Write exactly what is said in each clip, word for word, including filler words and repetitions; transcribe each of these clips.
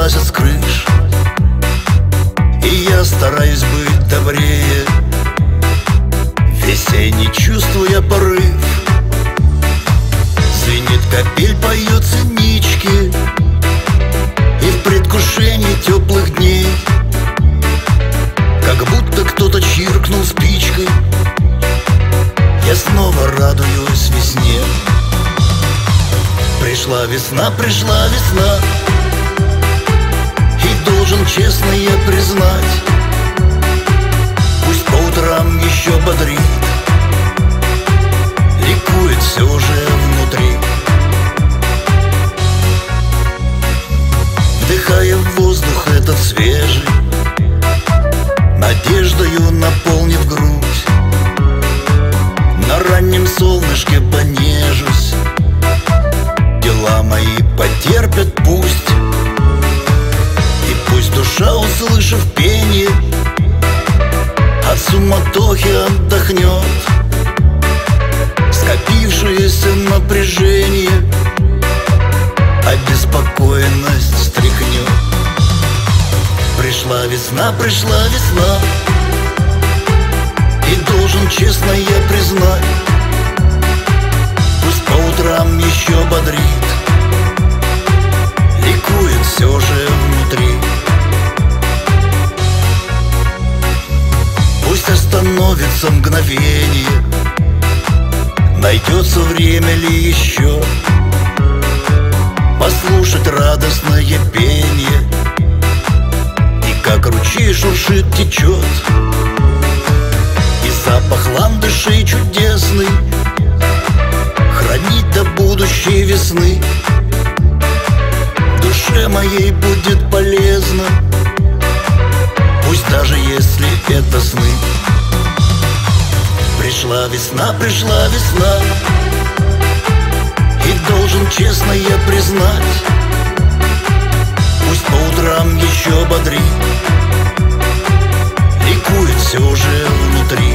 слазят с крыш, и я стараюсь быть добрее. Весенний чувствуя порыв, звенит капель, поют синички, и в предвкушении теплых дней как будто кто-то чиркнул спичкой, я снова радуюсь весне. Пришла весна, пришла весна, и должен честно я признать, пусть по утрам еще бодрит, ликует все уже внутри. Вдыхая в воздух этот свежий, надеждою наполнив грудь, на раннем солнышке понежусь, дела мои потерпят пусть, и пусть душа, услышав пение, от суматохи отдохнет, скопившееся напряжение обеспокоенность стряхнет. Пришла весна, пришла весна, и должен честно я признать, пусть по утрам еще бодрит, ликует все же внутри. Пусть остановится мгновение, найдется время ли еще послушать радостное пение, и как ручей шуршит, течет, и запах ландышей чудесный хранить до будущей весны. Душе моей будет полезно, пусть даже если это сны. Пришла весна, пришла весна, и должен честно я признать, пусть по утрам еще бодрит, ликует все же внутри.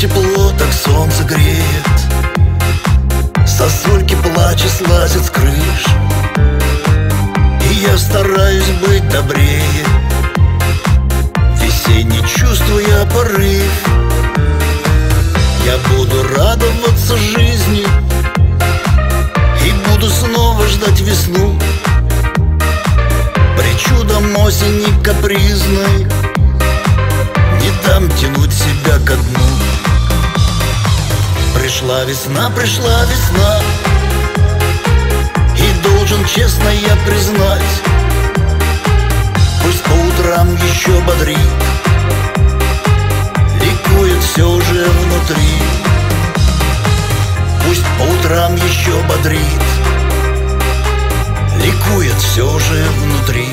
Тепло так солнце греет, сосульки плача слазят с крыш, и я стараюсь быть добрее. Весенний чувствуя порыв, я буду радоваться жизни и буду снова ждать весну, причудом осени капризной не дам тянуть себя ко дну. Пришла весна, пришла весна, и должен честно я признать, пусть по утрам еще бодрит, ликует все уже внутри. Пусть по утрам еще бодрит, ликует все уже внутри.